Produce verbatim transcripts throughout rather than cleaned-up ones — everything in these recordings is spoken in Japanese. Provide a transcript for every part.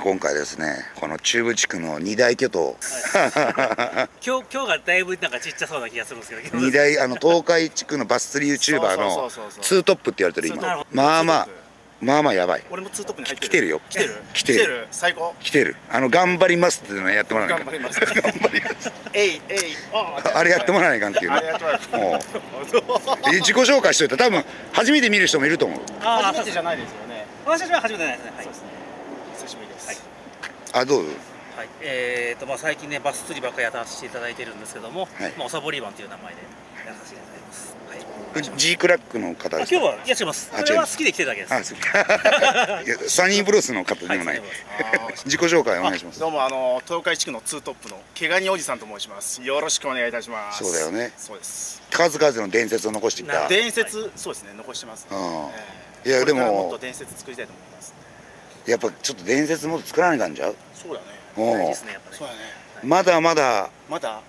今回ですね、この中部地区の二大巨頭、はい、今日今日がだいぶなんかちっちゃそうな気がするんですけど、二大あの東海地区のバス釣りユーチューバーのツートップって言われてる今。まあまあまあまあやばい。俺もツートップに入ってる。来てるよ。来てる。来てる。最高。来てる。あの頑張りますっていうのやってもらわないか。頑張ります。頑張ります。えいえい。あれやってもらわないかっていうね。もう。自己紹介しといた。多分初めて見る人もいると思う。初めてじゃないですよね。私は初めてないですね。そうですね。久しぶりです。あどう？はい。えっとまあ最近ねバス釣りばっかりやらせていただいてるんですけども、まあおさぼりマンという名前でやらせていただいてます。G クラックの方です。今日はやってます。それは好きで来てるだけです。サニーブルースの方でもない。自己紹介お願いします。どうもあの東海地区のツートップの毛ガニおじさんと申します。よろしくお願いいたします。そうだよね。そうです。数々の伝説を残してきた。伝説そうですね残してます。いやでももっと伝説作りたいと思います。やっぱちょっと伝説も作らないかんじゃう。そうだね。そうだね。まだまだ。まだ。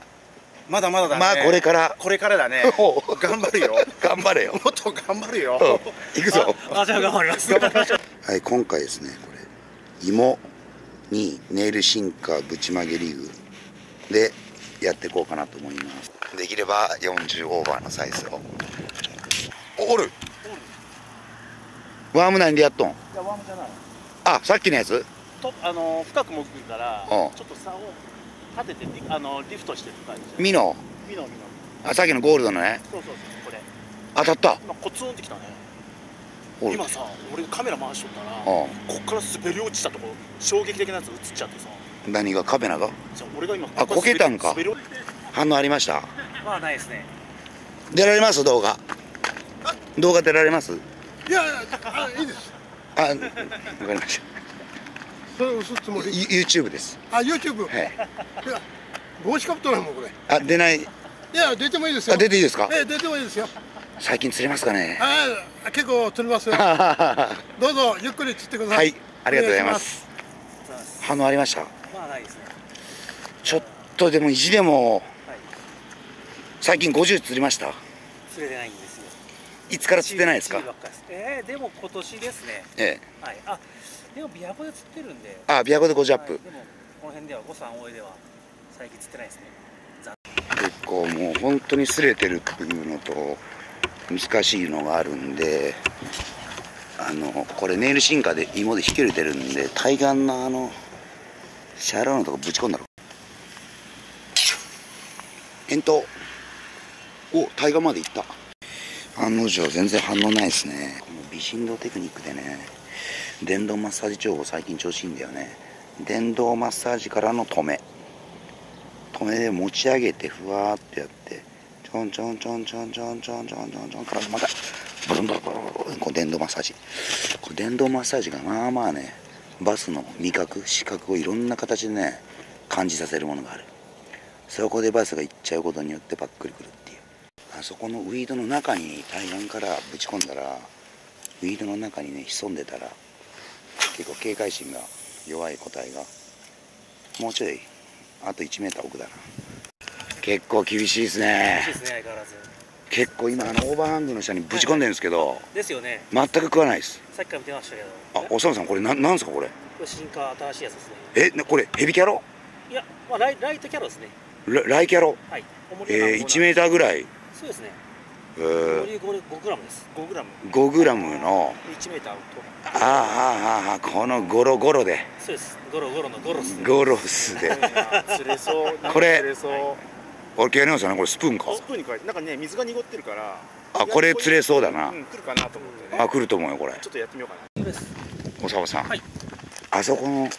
まだまだだね。まあこれからこれからだね。頑張るよ。頑張れよ。もっと頑張るよ。行くぞ。あ、じゃあ頑張ります。はい、今回ですね、これ芋にネイルシンカーぶちまげリグでやっていこうかなと思います。できればよんじゅうオーバーのサイズを。おる。ワームなんでやっとん。いやワームじゃない。あ、さっきのやつ？とあの深く潜るから、ちょっと差を。立ててあのリフトしてる感じ。ミノ。ミノミノ。あ、さっきのゴールドのね。そうそうそうこれ。当たった。今コツンってきたね。今さ、俺カメラ回しとったら、こっから滑り落ちたところ衝撃的なやつ映っちゃってさ。何がカメラが？じゃ俺が今。あ、こけたんか。反応ありました？まあないですね。出られます動画。動画出られます？いや、いいです。あ、わかりました。それをすつもり YouTube です。あ、YouTube。はい。帽子かぶっとらんもんこれ。あ、出ない。いや出てもいいですよ。あ、出ていいですか。え、出てもいいですよ。最近釣れますかね。あ、結構釣れますよ。どうぞゆっくり釣ってください。はい、ありがとうございます。反応ありました。まあないですね。ちょっとでも意地でも。最近ごじゅう釣りました。釣れてないんですよ。いつから釣ってないですか。ええ、でも今年ですね。ええ。はい。あ。でも琵琶湖で釣ってるんで。ああ、琵琶湖でごじゅうアップ。でもこの辺ではごさん大江では最近釣ってないですね。結構もう本当に擦れてるっていうのと難しいのがあるんで、あのこれネイルシンカーで芋で引き入れてるんで、対岸のあのシャローのとこぶち込んだろ。遠投。お、対岸まで行った。案の定全然反応ないですね。この微振動テクニックでね。電動マッサージ情報最近調子いいんだよね。電動マッサージからの止め止めで持ち上げてふわーってやって、ちょんちょんちょんちょんちょんちょんちょんちょんちょんからまたブルンブルンブルン、こう電動マッサージ、こう電動マッサージがまあまあね、バスの味覚視覚をいろんな形でね感じさせるものがある。そこでバスが行っちゃうことによってパックリくるっていう。あそこのウィードの中に対岸からぶち込んだら、ウィードの中にね潜んでたら、結構警戒心が弱い個体が、もうちょいあといちメーター奥だな。結構厳しいですね。厳しいですね、相変わらず。結構今あのオーバーハングの下にぶち込んでるんですけど、ですよね。全く食わないです。さっきから見てましたけど。あ、おさむさん、これ何ですかこれ。これ進化新しいやつですね。え、これヘビキャロ？いや、まあ、ライライトキャロですね。ラ, ライキャロ、はい。えー、いちメーターぐらい。そうですね。えー、ごグラムです。ごグラム。ごグラムのいちメーター。ああああ、このゴロゴロで。そうです。ゴロゴロのゴロス。ゴロスで。釣れそう。これ。釣れそう。俺気になりますよね。これスプーンか。スプーンに変えて、なんかね水が濁ってるから。あ、これ釣れそうだな。うん、来るかなと思ってね。あ、来ると思うよこれ。ちょっとやってみようかな。おさばさん。はい。あそこの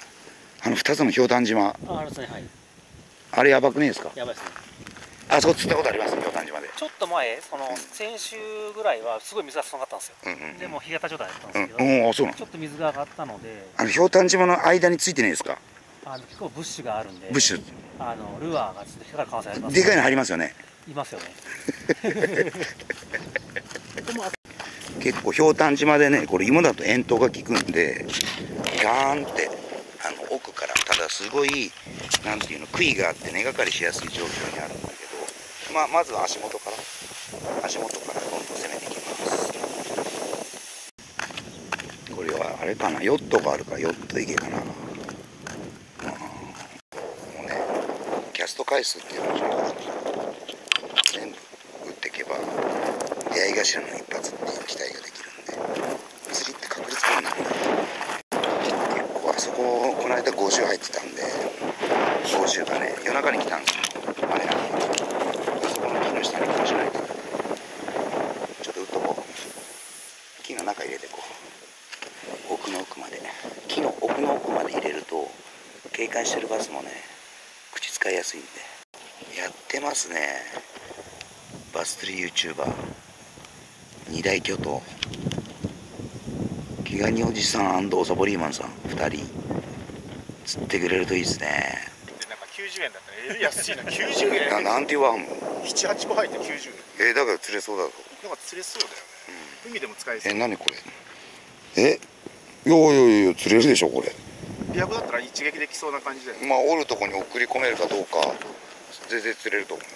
あの二つのひょうたん島。あ、あれですね、はい。あれやばくねえですか。やばいですね。あそこ釣ったことあります。今日感じまで。ちょっと前、その先週ぐらいはすごい水が少なかったんですよ。でも干潟状態だったんですけど、ちょっと水が上がったので。あのひょうたん島の間についてないですか。あの結構ブッシュがあるんで。ブッシュ。あのルアーが引っかかる可能性あります。でかいの入りますよね。いますよね。結構ひょうたん島でね、これ芋だと遠投が効くんで、ガーンってあの奥から、ただすごいなんていうの杭があって根掛かりしやすい状況にあるんだけど。まあ、まずは足元から足元からどんどん攻めていきます。これはあれかな、ヨットがあるからヨット池かな。スト回数っていうのを全部打っていけば出会い頭の一発っていう期待ができるんで、釣りって確率がなくなる。結構あそここの間ごじゅう入ってたんで、ごじゅうがね夜中に来たんですよ。あれあそこの木の下にこうしないと、ちょっと打っとこう。木の中入れてこう、奥の奥まで、木の奥の奥まで入れると警戒してるバスもね口使いやすいんで。やってますね、バス釣り ユーチューバー 二大巨頭、毛ガニおじさん&おさぼリーマンさんふたり釣ってくれるといいですね。きゅうじゅうえんだったね。安いな、きゅうじゅうえん。なんて言わんもん。なな、はちこ入ってきゅうじゅうえん。えー、だから釣れそうだぞ。なんか釣れそうだよね。海でも使えそう。え、何これ。え、いやいやいや、釣れるでしょこれ。琵琶湖だったら一撃できそうな感じだよね。まあおるとこに送り込めるかどうか、全然釣れると思うよ。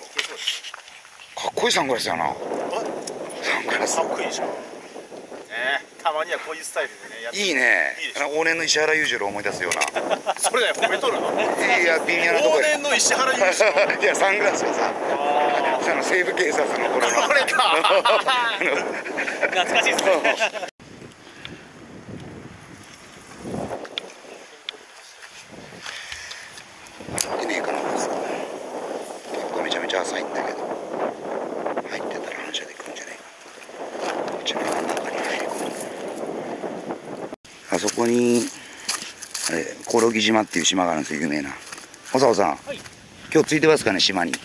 かっこいいサングラスやな。あ、サングラス。かっこいいじゃん。ね、たまにはこういうスタイルでね。いいね。往年の石原裕次郎を思い出すような。それだよ、褒めとるの。いや、微妙なところ。往年の石原裕次郎。いや、サングラスはさ。あの西部警察の頃の。これか。懐かしいですね。でね、かなかさ。結構めちゃめちゃ浅いんだけど。入ってたら反射でくんじゃないか。めちゃめちゃ中に入り込む。あそこに。あれ、コオロギ島っていう島があるんですよ、有名な。おさおさん、はい、今日ついてますかね、島に。つい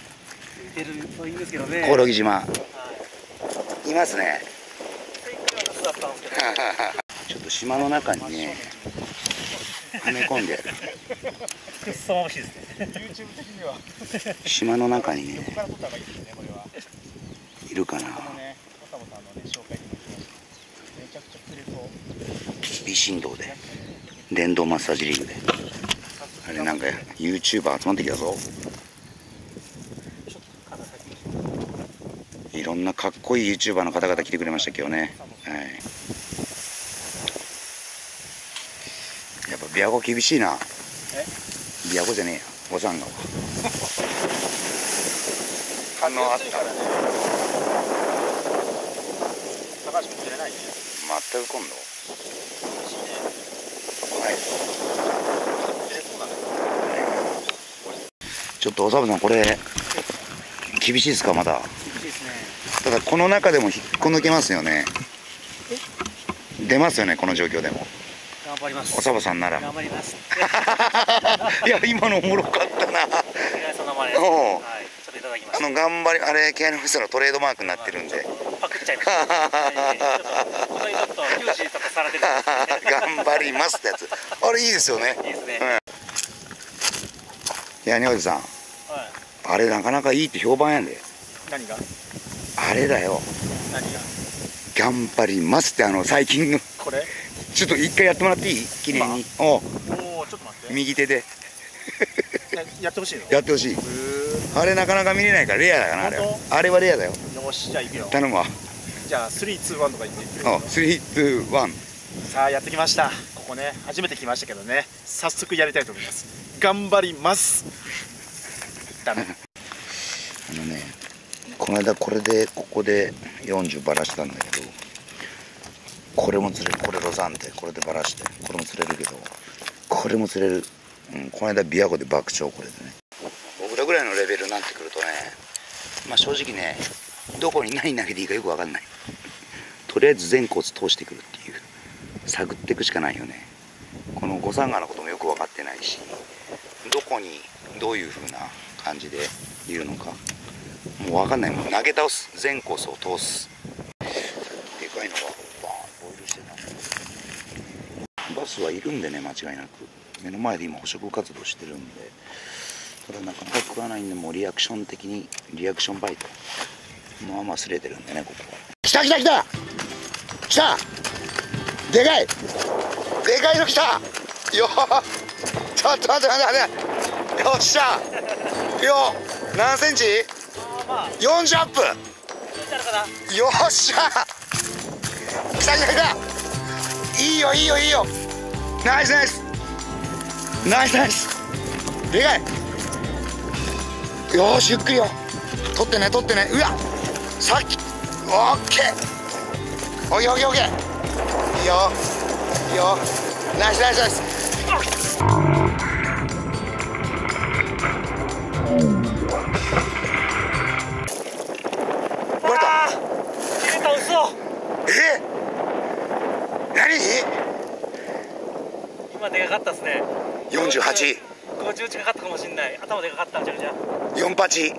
てるといいんですけどね。コオロギ島。はい、いますね。ちょっと島の中にね。はめ込んでやる。くっそ美味しいですね。ユーチューブ 的には。島の中にね。いるかな。微振動で。電動マッサージリングで、あれなんか ユーチューバー 集まってきたぞ。いろんなかっこいい ユーチューバー の方々来てくれましたけどね。はい、やっぱ琵琶湖厳しいな。琵琶湖じゃねえや、おさんが反応あった。高橋も釣れないね、全く。今度ちょっとおさぶさん、これ厳しいですか。まだ厳しいですね。ただこの中でも引っこ抜けますよね。出ますよね、この状況でも。頑張ります。おさぶさんなら頑張ります。いや、今のおもろかったな。あの頑張り、あれケアノフィスのトレードマークになってるんで、パクっちゃいました。頑張りますってやつ、あれいいですよね。いいですね。いや、におじさん、あれなかなかいいって評判やんで。何が？あれだよ。何が？頑張りますって、あの最近のこれ。ちょっと一回やってもらっていい？綺麗に。おお、ちょっと待って。右手で。やってほしいの？やってほしい。あれなかなか見れないからレアだからな、あれ。あれはレアだよ。よし、じゃあ行くよ。頼むわ。じゃあスリー、ツー、ワンとか言ってくれる？あ、スリー、ツー、ワン。さあやってきました。ここね、初めて来ましたけどね、早速やりたいと思います。頑張ります。ダメ。あのね、この間これでここでよんじゅうバラしたんだけど、これも釣れる、これロザンでこれでバラして、これも釣れるけど、これも釣れる。うん、この間琵琶湖で爆釣、これでね。僕らぐらいのレベルになってくるとね、まあ正直ね、どこに何投げていいかよくわかんない。とりあえず全コース通してくるっていう、探っていくしかないよね。この五三川のこともよく分かってないし。どこにどういう風な感じでいるのかもう分かんないもん。投げ倒す、全コースを通す。でかいのがバーンボイルしてた。バスはいるんでね、間違いなく目の前で今捕食活動してるんで、ただなかなか食わないんで、もうリアクション的にリアクションバイトまあまあ擦れてるんでね。ここ来た来た来た来た、でかいでかいの来たよー。ちょっと待って待って待って、よっしゃよ。何センチ？よんじゅうアップ。よっしゃ、来た来た来た。いいよいいよいいよ、ナイスナイスナイスナイス。でかいよーしゆっくりよ、取ってね取ってね、うわさっきオッケー、おいオッケーオッケー、いいよいいよ、ナイスナイスナイス、割れた切れた、嘘、えっ何今でかかったっすね、よんじゅうはちごじゅういち近かったかもしれない、頭でかかったんじゃん、じゃよんじゅうはち、い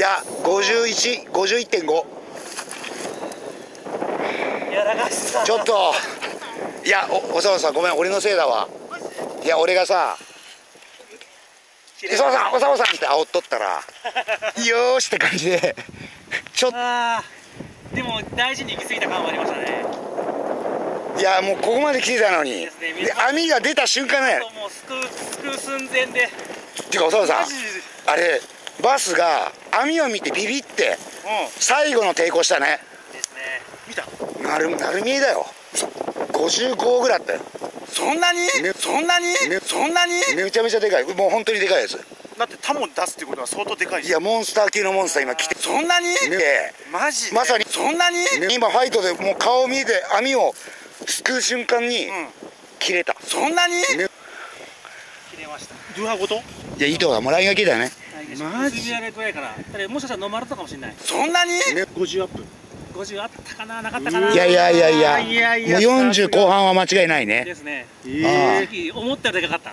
やごじゅういち、 ごじゅういってんご、 いや高橋さんちょっといやおさまさんごめん、俺のせいだわ、いや俺がさ「おさまさんおさまさん」って煽っとったら「よーし」って感じでちょっとでも大事に行き過ぎた感はありましたね、いやもうここまで来てたのに、網が出た瞬間ね、もうすくう寸前で、てかおさまさんあれバスが網を見てビビって最後の抵抗したね、ですね、見た丸見えだよ、ごじゅうごぐらいあったよ、そんなにそんなにそんなにめちゃめちゃでかい、もう本当にでかいやつだって、タモ出すってことは相当でかい、いやモンスター級のモンスター今来て、そんなにマジまさにそんなに今ファイトでもう顔見えて網をすくう瞬間に切れた、そんなに切れました、ルアーごと、いや糸がもうラインが切れたね、マジであれくらいから、もしかしたら飲まれたかもしれない、そんなにごじゅうアップ、ごじゅうあったかななかったかな、いやいやいやいやいやもうよんじゅうこう半は間違いないねですね、思ったよりでかかった、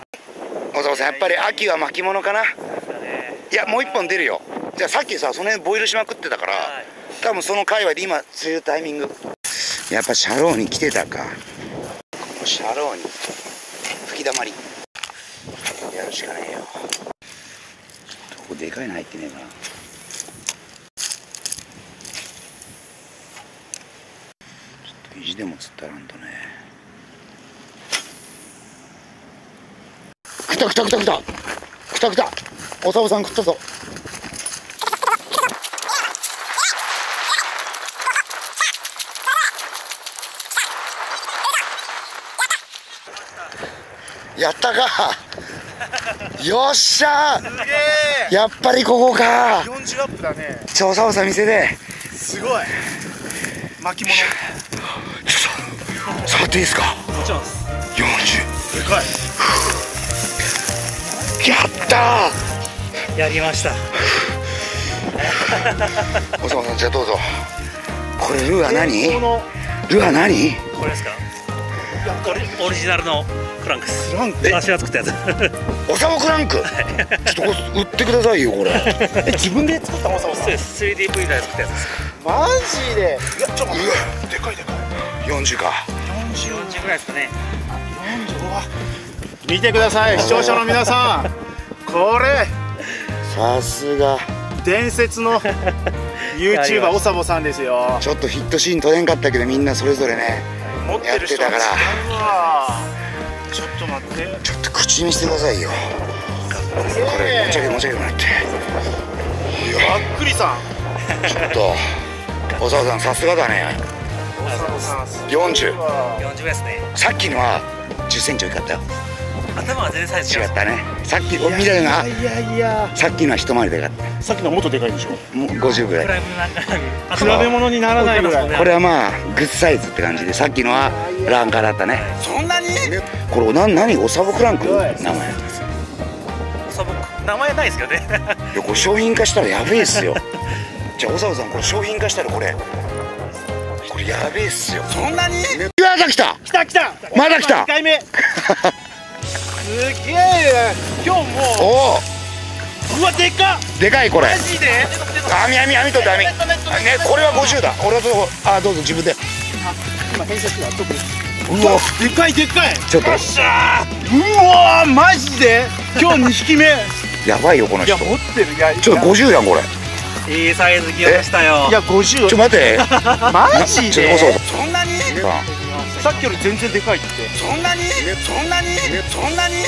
お父さんやっぱり秋は巻物かな、いやもういっぽん出るよ、じゃあさっきさその辺ボイルしまくってたから多分その界隈で今釣るタイミング、やっぱシャローに来てたか、シャローに吹き溜まりやるしかねえよ、ここでかいの入ってねえかな、ちょっと意地でも釣ったらんとね、来た来た来た来た来た来た、おさむさん食ったぞ、やったかよっしゃー、すげー、やっぱりここか、よんじゅうアップだね、ちょおさおさ見せて、すごい巻物、ちょっと触っていいですか、もちろんですよんじゅう、でかい、やったー、やりましたおさおさん、じゃあどうぞ、これルアー何、ルアー何これですか、オリジナルのクランクです、私が作ったやつ、おさまクランク、ちょっと売ってくださいよこれ、自分で作った、おさまさん スリーディー プリンターで作ったやつです、マジで、いやちょっとでかいでかい、よんじゅうかよんじゅうぐらいですかね、よんじゅうご、見てください視聴者の皆さん、これさすが伝説のユーチューバーおさまさんですよ、ちょっとヒットシーン撮れんかったけどみんなそれぞれね持ってる人やってたから、ちょっと待って、ちょっと口にしてくださいよ、これ持ち上げ持ち上げもらって、ばっくりさんちょっとおさおさんさすがだね、よんじゅう、よんじゅうですね、さっきのはじゅっセンチ大きかったよ、頭は全然違ったね、さっき見たような、さっきのは一回りでかった、さっきのはもっとでかいでしょ、ごじゅうぐらい、比べ物にならないぐらい、これはまあグッズサイズって感じで、さっきのはランカーだったね、そんなにこれ何、おさぼくランク、名前おさぼく名前ないですけどね、いやこれ商品化したらやべえっすよ、じゃあおさぼさんこれ商品化したらこれこれやべえっすよ、そんなに、まだ来た来た来たまだ来たにかいめ、すげえ、今日もう、うわでかっ、でかいこれマジで、網網網とって網ね、これはごじゅうだ、俺はどう、あどうぞ自分で、今編集しては特に、うわでかいでかい、ちょっとよっしゃー、うわマジで今日にひきめやばいよこの人、いや持ってる、いやちょっとごじゅうやんこれ、いいサイズ来ましたよ、いやごじゅう、ちょ待ってマジでそんなに、さっきより全然でかいって、そんなにそんなにそんなに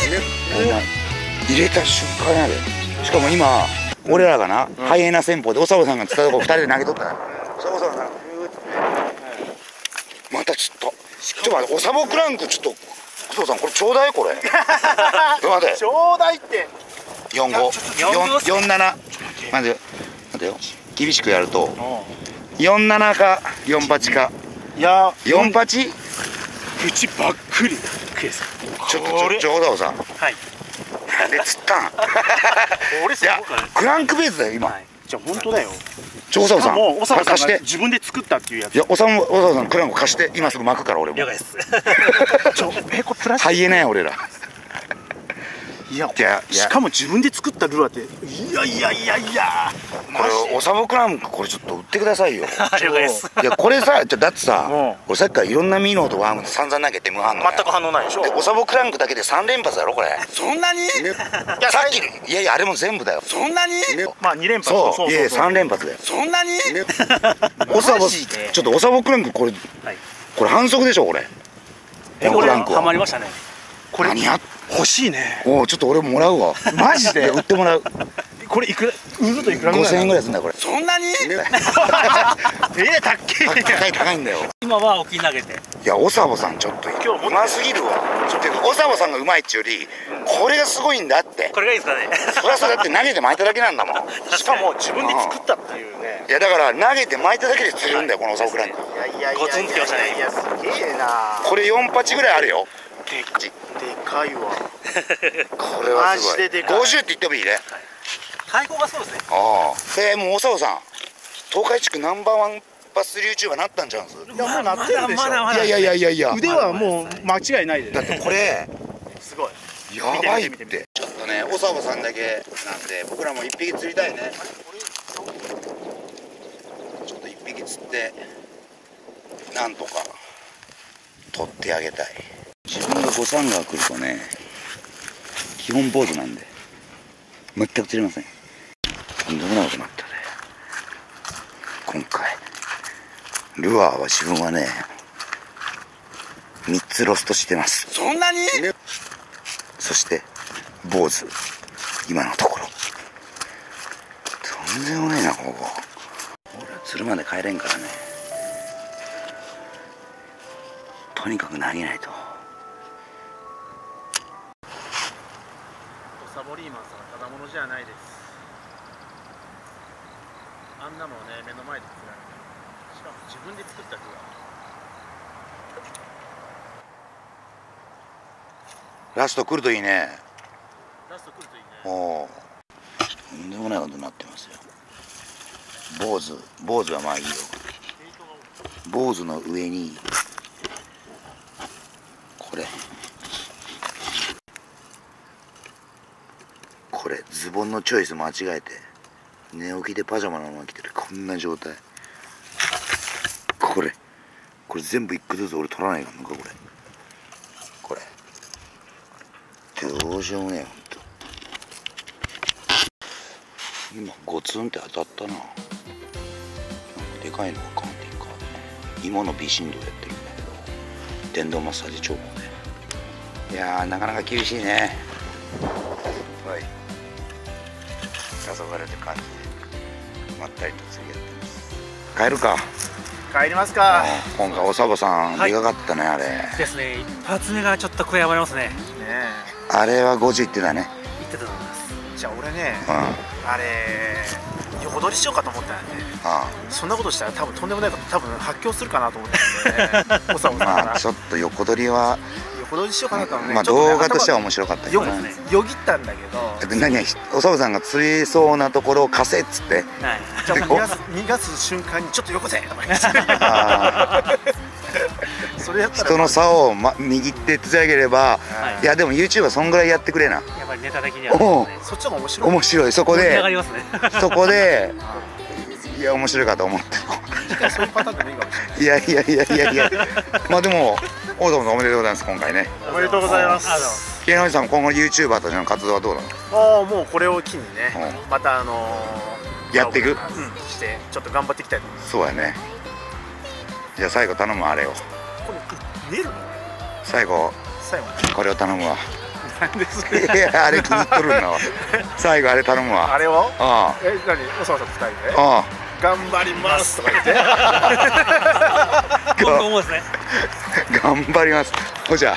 入れた瞬間やで、しかも今俺らがなハイエナ戦法でおさぼさんが釣ったとこふたりで投げとったから、おさぼさんがまた釣った、ちょっと待って、おさぼクランクちょっと工藤さんこれちょうだい、これ待ってちょうだいって、よんごよんななまず待てよ、厳しくやるとよんななかよんはちか、いや よんはち？ 口ばっくりクエスちょっとちょうどさん、はいなんで釣ったん俺さ、クランクベースだよ今。じゃあ本当だよ、ちょ、おさむさんもうおさむさんが自分で作ったっていうやつ。いや、おさむおさむさんクランク貸して今すぐ巻くから俺も。了解ですちょ、え、これプラス入れない俺ら。いや、しかも自分で作ったルアーっていやいやいやいや、これおさむクランクこれちょっと売ってくださいよ。了解です。いやこれさ、だってさ俺さっきからいろんなミノーとワーム散々投げて無反応、全く反応ないでしょ。おさむクランクだけでさん連発だろこれ。そんなに？さっきいやいやあれも全部だよ。そんなに？まあに連発、そういやいやさん連発だよ。そんなに？おさむちょっとおさむクランクこれこれ反則でしょこれ。え、これハマりましたねこれ。何や欲しいね。おお、ちょっと俺ももらうわ。マジで売ってもらう。これいくら、うずといくらぐらい？五千円ぐらいすんだこれ。そんなに？ええ、たっけ。高い高いんだよ。今は沖投げて。いや、おさぼさんちょっとうますぎるわ。ちょっとおさぼさんがうまいっちゅうよりこれがすごいんだって。これがいいですかね。そりゃそうだって投げて巻いただけなんだもん。しかも自分で作ったっていうね。いやだから投げて巻いただけで釣れるんだよこのおさぼくらに。いやいやいや。ゴツンつきましたね。いやすげえな。これ四八ぐらいあるよ。でかいわこれはすごい。ごじゅうって言ってもいいね。太鼓がそうですね。ああ、でもうおさおさん東海地区ナンバーワンバス釣り YouTuber なったんじゃんす。いやもうなってるでしょ。いやいやいやいや腕はもう間違いないで。だってこれすごいやばいって。ちょっとねおさおさんだけなんで僕らも一匹釣りたいね。ちょっと一匹釣ってなんとか取ってあげたい。自分が誤算が来るとね、基本坊主なんで全く釣れません。とんでもないことになったね今回。ルアーは自分はねみっつロストしてます。そんなに？そして坊主今のところとんでもないな。ここ俺は釣るまで帰れんからね、とにかく投げないと。サボリーマンさんはただものじゃないです。あんなのをね目の前で作られて、しかも自分で作った具合。ラスト来るといいね。ラスト来るといいね。おお、とんでもないことになってますよ。坊主坊主はまあいいよ。坊主の上にこれこれズボンのチョイス間違えて寝起きでパジャマのまま着てるこんな状態。これこれ全部一個ずつ俺取らないかんのかこれ。これどうしようもねえほんと。今ゴツンって当たったな。なんかでかいのがカーティンカーでね、芋の微振動やってるんだけど電動マッサージ調合で。いやーなかなか厳しいね。はい遊ばれて感じでまったりと釣りやってます。帰るか。帰りますか。今回おさぼさんでかかったね。あれですね、一発目がちょっと悔やまれますね。あれはごじゅういってたね。いってたと思います。じゃあ俺ねあれ横取りしようかと思ったんで、そんなことしたら多分とんでもないこと多分発狂するかなと思ったんで、おさぼさんがちょっと横取りは踊りしようかなとね。まあ動画としては面白かったけどね。よぎったんだけど。何やおさぶさんが釣りそうなところを貸せっつって。じゃ逃がす瞬間にちょっとよこせ。それやったら人の差をま握って釣り上げれば。いやでも YouTube はそんぐらいやってくれな。やっぱりネタ的には。そっちの方が面白い。面白いそこで。そこで。いや面白いかと思って。そういうパターンでもいいかもしれない。いやいやいやいやいや。まあでも。おめでとうございます今回ね。おめでとうございます。木下さん今後のユーチューバーとしての活動はどうなの？ああもうこれを機にね、またあのやっていく。してちょっと頑張っていきたいと思います。そうやね。じゃあ最後頼むあれを。これ見えるの？最後。最後。これを頼むわ。なんですか？いやあれ気に入っとるんだわ。最後あれ頼むわ。あれを？ああ。え何？おさまさん二人で？ああ。頑張りますとか言って。頑張ります。ほじゃ。